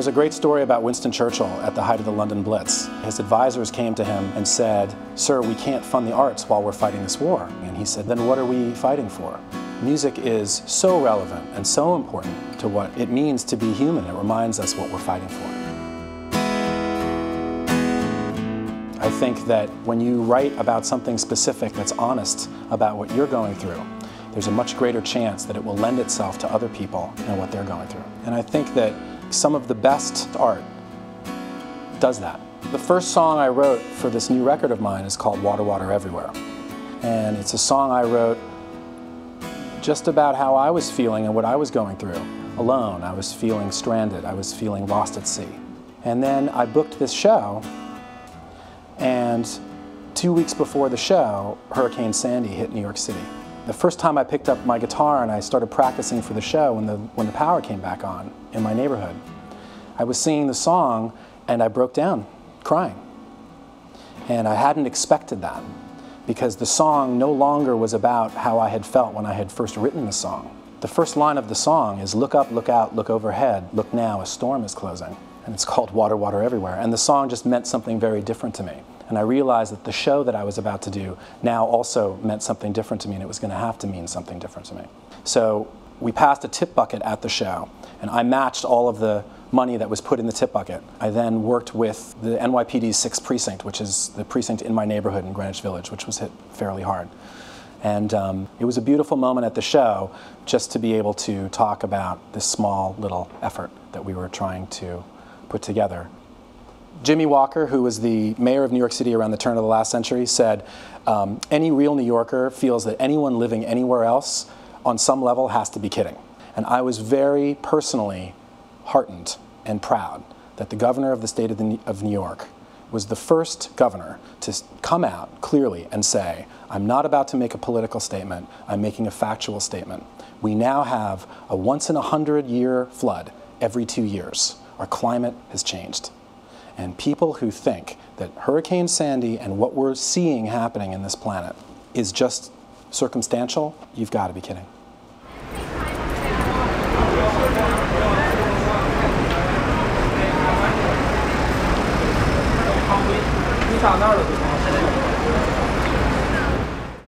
There's a great story about Winston Churchill at the height of the London Blitz. His advisors came to him and said, "Sir, we can't fund the arts while we're fighting this war." And he said, "Then what are we fighting for?" Music is so relevant and so important to what it means to be human. It reminds us what we're fighting for. I think that when you write about something specific that's honest about what you're going through, there's a much greater chance that it will lend itself to other people and what they're going through. And I think that some of the best art does that. The first song I wrote for this new record of mine is called Water, Water Everywhere. And it's a song I wrote just about how I was feeling and what I was going through. Alone, I was feeling stranded, I was feeling lost at sea. And then I booked this show, and 2 weeks before the show, Hurricane Sandy hit New York City. The first time I picked up my guitar and I started practicing for the show when the power came back on in my neighborhood, I was singing the song and I broke down crying. And I hadn't expected that, because the song no longer was about how I had felt when I had first written the song. The first line of the song is, "Look up, look out, look overhead, look now, a storm is closing." And it's called Water, Water Everywhere. And the song just meant something very different to me. And I realized that the show that I was about to do now also meant something different to me, and it was going to have to mean something different to me. So we passed a tip bucket at the show, and I matched all of the money that was put in the tip bucket. I then worked with the NYPD's 6th Precinct, which is the precinct in my neighborhood in Greenwich Village, which was hit fairly hard. And it was a beautiful moment at the show just to be able to talk about this small little effort that we were trying to put together. Jimmy Walker, who was the mayor of New York City around the turn of the last century, said, "Any real New Yorker feels that anyone living anywhere else on some level has to be kidding." And I was very personally heartened and proud that the governor of the state of New York was the first governor to come out clearly and say, "I'm not about to make a political statement, I'm making a factual statement. We now have a once-in-a-100-year flood every 2 years. Our climate has changed." And people who think that Hurricane Sandy and what we're seeing happening in this planet is just circumstantial, you've got to be kidding.